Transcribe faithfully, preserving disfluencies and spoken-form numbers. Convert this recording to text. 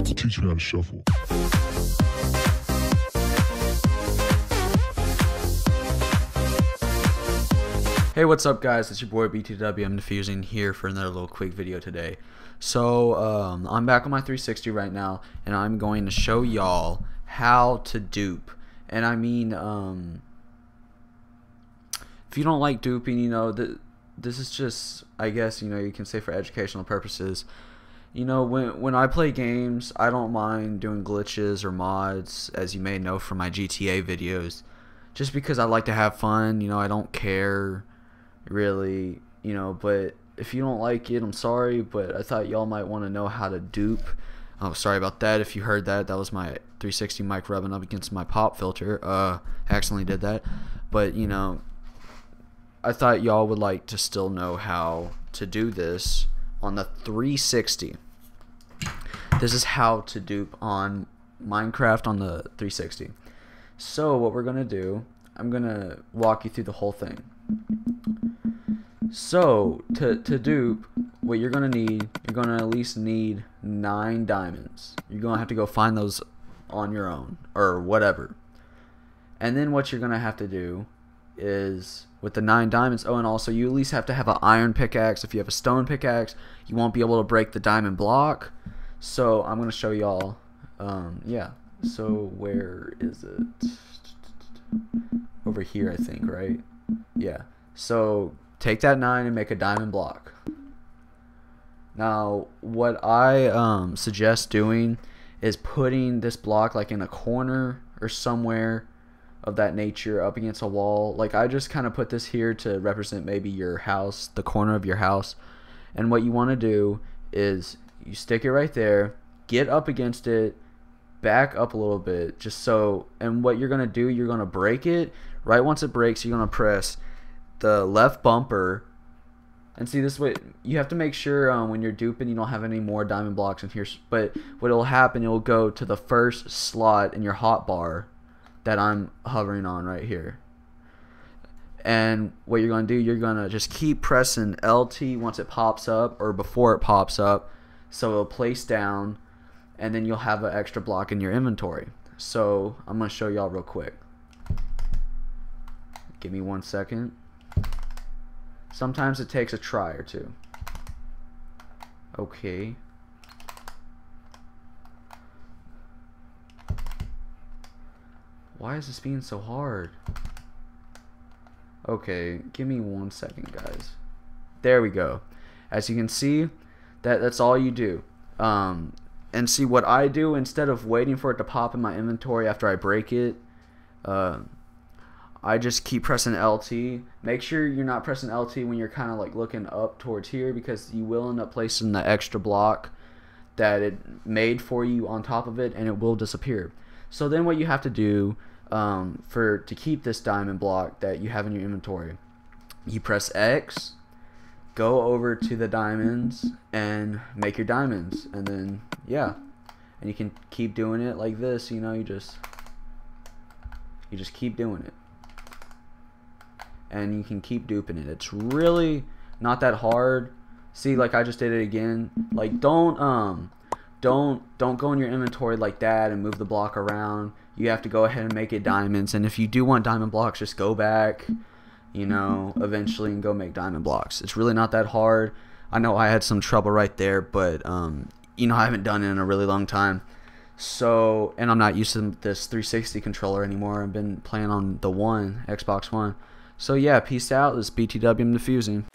to teach me how to shuffle. Hey, what's up guys, it's your boy B T W. I'm Diffusing here for another little quick video today. So um, I'm back on my three sixty right now, and I'm going to show y'all how to dupe. And I mean, um, if you don't like duping, you know, th this is just, I guess, you know, you can say for educational purposes. You know, when, when I play games, I don't mind doing glitches or mods, as you may know from my G T A videos, just because I like to have fun. You know, I don't care really, you know, but if you don't like it, I'm sorry, but I thought y'all might want to know how to dupe. Oh, sorry about that if you heard that. That was my three sixty mic rubbing up against my pop filter. Uh, I accidentally did that. But, you know, I thought y'all would like to still know how to do this on the three sixty. This is how to dupe on Minecraft on the three sixty. So, what we're going to do, I'm going to walk you through the whole thing. So to, to dupe, what you're gonna need, you're gonna at least need nine diamonds. You're gonna have to go find those on your own or whatever. And then what you're gonna have to do is with the nine diamonds, oh, and also you at least have to have an iron pickaxe. If you have a stone pickaxe, you won't be able to break the diamond block. So I'm gonna show y'all, um, yeah. So where is it? Over here, I think, right? Yeah. So take that nine and make a diamond block. Now, what I um, suggest doing is putting this block like in a corner or somewhere of that nature up against a wall. Like I just kind of put this here to represent maybe your house, the corner of your house. And what you want to do is you stick it right there, get up against it, back up a little bit, just so, and what you're going to do, you're going to break it. Right once it breaks, you're going to press the left bumper, and see this way you have to make sure um, when you're duping you don't have any more diamond blocks in here, but what'll happen, it'll go to the first slot in your hotbar that I'm hovering on right here. And what you're gonna do, you're gonna just keep pressing L T once it pops up or before it pops up, so it'll place down, and then you'll have an extra block in your inventory. So I'm gonna show y'all real quick, give me one second. Sometimes it takes a try or two. Okay. Why is this being so hard? Okay, give me one second, guys. There we go. As you can see, that, that's all you do. Um, and see what I do, instead of waiting for it to pop in my inventory after I break it, uh, I just keep pressing L T. Make sure you're not pressing L T when you're kind of like looking up towards here, because you will end up placing the extra block that it made for you on top of it, and it will disappear. So then what you have to do um, for to keep this diamond block that you have in your inventory, you press X, go over to the diamonds and make your diamonds, and then yeah, and you can keep doing it like this. You know, you just you just keep doing it. And you can keep duping it. It's really not that hard. See, like I just did it again. Like don't um don't don't go in your inventory like that and move the block around. You have to go ahead and make it diamonds. And if you do want diamond blocks, just go back, you know, eventually and go make diamond blocks. It's really not that hard. I know I had some trouble right there, but um you know, I haven't done it in a really long time. So, and I'm not used to this three sixty controller anymore. I've been playing on the one, Xbox One. So yeah, peace out. This is B T W, I'm Diffusing.